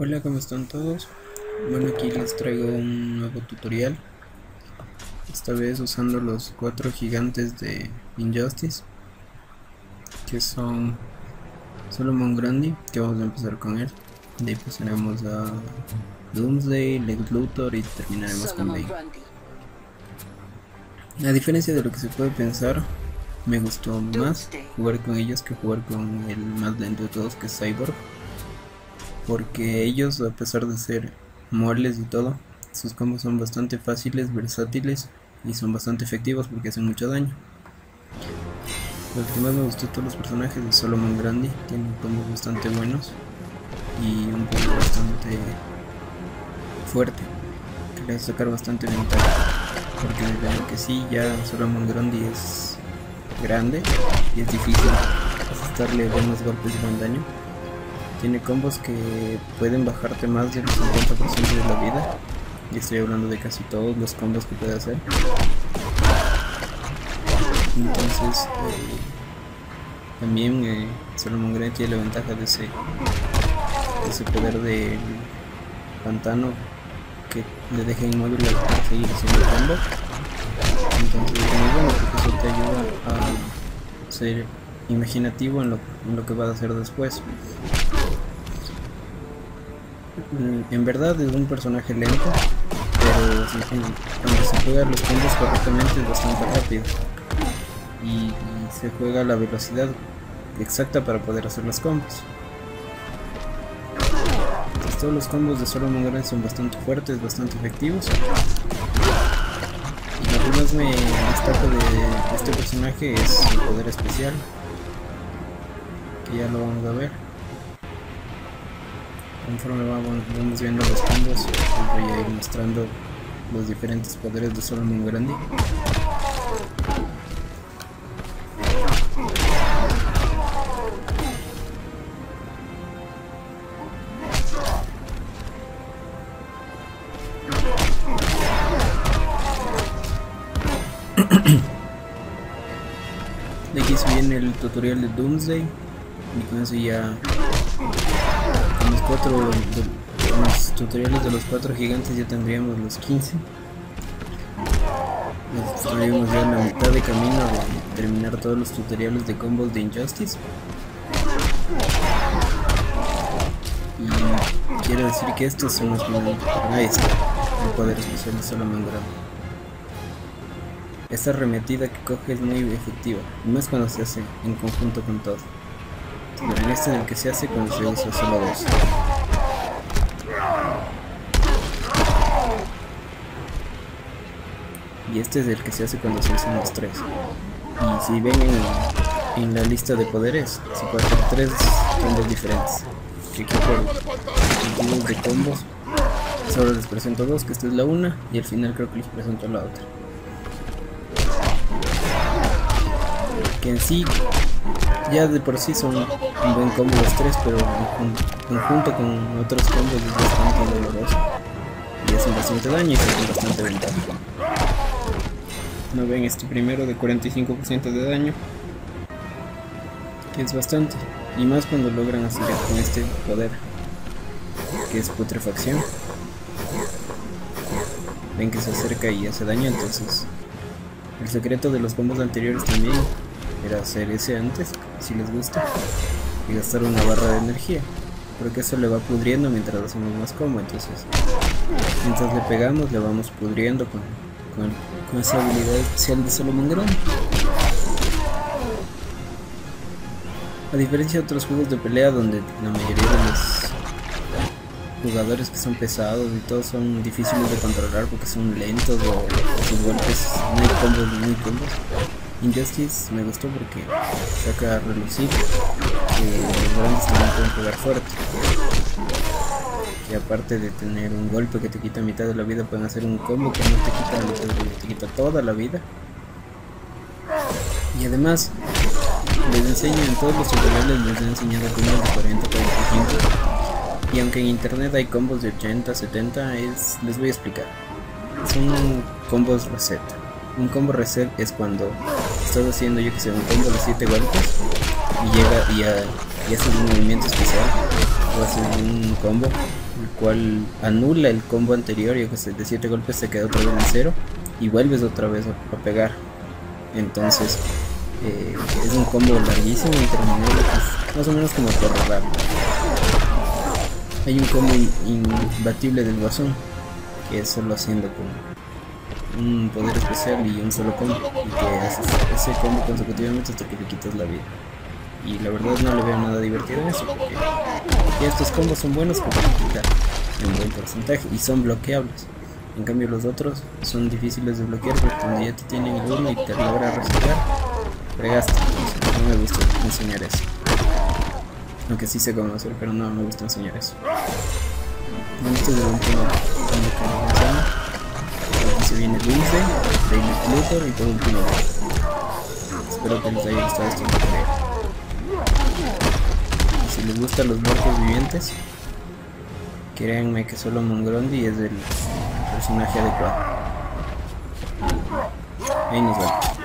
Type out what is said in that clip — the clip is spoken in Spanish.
Hola, ¿cómo están todos? Bueno, aquí les traigo un nuevo tutorial. Esta vez usando los 4 gigantes de Injustice, que son Solomon Grundy, que vamos a empezar con él. De ahí pasaremos a Doomsday, Lex Luthor y terminaremos con Bane. A diferencia de lo que se puede pensar, me gustó más jugar con ellos que jugar con el más lento de todos, que es Cyborg, porque ellos, a pesar de ser moles y todo, sus combos son bastante fáciles, versátiles y son bastante efectivos porque hacen mucho daño. Lo que más me gustó de todos los personajes es Solomon Grundy. Tiene combos bastante buenos y un combo bastante fuerte que le hace sacar bastante ventaja, porque aunque sí, ya Solomon Grundy es grande y es difícil asestarle buenos golpes y buen daño. Tiene combos que pueden bajarte más del 50% de la vida, y estoy hablando de casi todos los combos que puede hacer. Entonces también Solomon Grundy tiene la ventaja de ese poder de pantano que le deja inmóvil al seguir haciendo el combo. Entonces bueno, porque eso te ayuda a ser imaginativo en lo que vas a hacer después. En verdad es un personaje lento, pero cuando se juegan los combos correctamente es bastante rápido, y se juega a la velocidad exacta para poder hacer los combos. Entonces, todos los combos de Solomon Grundy son bastante fuertes, bastante efectivos. Y lo que más me destaca de este personaje es su poder especial, que ya lo vamos a ver. Conforme vamos viendo los combos, les voy a ir mostrando los diferentes poderes de Solomon Grundy. De aquí se viene el tutorial de Doomsday, y con eso ya los tutoriales de los 4 gigantes ya tendríamos los 15. Estaríamos ya en la mitad de camino de terminar todos los tutoriales de combos de Injustice. Y quiero decir que estos son los primeros para el poder especial de Solomon Grundy. Esta arremetida que coge es muy efectiva, y más cuando se hace en conjunto con todo. Pero en este en el que se hace cuando se usa solo dos. Y este es el que se hace cuando se usan los 3. Y si ven en la lista de poderes, se puede hacer 3 combos diferentes. Que aquí por el de combos solo les presento 2, que esta es la una, y al final creo que les presento la otra. Que en sí, ya de por sí son un buen combo los 3, pero en conjunto con otros combos es bastante doloroso y hacen bastante daño y hacen bastante ventaja. No ven este primero de 45% de daño, que es bastante, y más cuando logran hacer con este poder, que es Putrefacción. Ven que se acerca y hace daño. Entonces el secreto de los combos anteriores también era hacer ese antes, si les gusta, y gastar una barra de energía, porque eso le va pudriendo mientras hacemos más combo. Entonces mientras le pegamos, le vamos pudriendo con esa habilidad especial de Solomon Grundy. A diferencia de otros juegos de pelea, donde la mayoría de los jugadores que son pesados y todos son difíciles de controlar porque son lentos o sus golpes no hay combos muy combos, Injustice me gustó porque saca a relucir que los grandes también pueden pegar fuerte, que aparte de tener un golpe que te quita mitad de la vida, pueden hacer un combo que no te quita la mitad de la vida, te quita toda la vida. Y además les enseño en todos los tutoriales, les he enseñado combos de 40-45. Y aunque en internet hay combos de 80, 70, les voy a explicar. Son combos reset. Un combo reset es cuando estás haciendo, yo que sé, un combo de 7 golpes y haces un movimiento especial, o haces un combo el cual anula el combo anterior y de 7 golpes se queda otra vez en 0 y vuelves otra vez a pegar. Entonces es un combo larguísimo y terminable, más o menos como por robarlo. Hay un combo imbatible del Guasón, que es solo haciendo con un poder especial y un solo combo, y que haces ese combo consecutivamente hasta que le quitas la vida. Y la verdad no le veo nada divertido en eso, porque estos combos son buenos porque quitan un buen porcentaje y son bloqueables. En cambio los otros son difíciles de bloquear, porque cuando ya te tienen el uno y te logra resetear, fregaste. No me gusta enseñar eso, aunque sí sé cómo hacer, pero no me gusta enseñar eso. Bueno, este es el último combo que nos menciona. Aquí se viene Doomsday, Lex Luthor y por último espero que les haya gustado este video. Si les gustan los muertos vivientes, créanme que Solomon Grundy es el personaje adecuado. Ahí nos vemos.